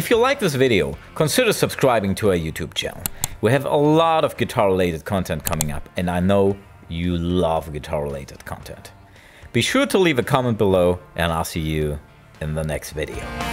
If you like this video, consider subscribing to our YouTube channel. We have a lot of guitar-related content coming up, and I know you love guitar-related content. Be sure to leave a comment below, and I'll see you in the next video.